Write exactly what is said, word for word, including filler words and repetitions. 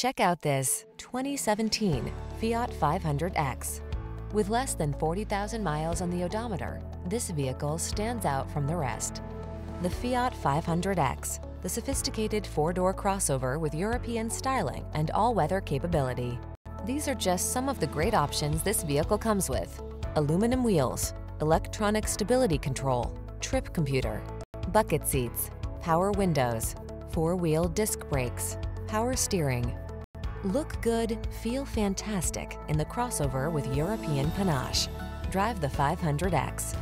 Check out this twenty seventeen Fiat five hundred X. With less than forty thousand miles on the odometer, this vehicle stands out from the rest. The Fiat five hundred X, the sophisticated four-door crossover with European styling and all-weather capability. These are just some of the great options this vehicle comes with: aluminum wheels, electronic stability control, trip computer, bucket seats, power windows, four-wheel disc brakes, power steering. Look good, feel fantastic in the crossover with European panache. Drive the five hundred X.